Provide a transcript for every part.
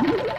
Woo!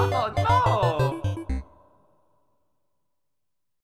Oh no!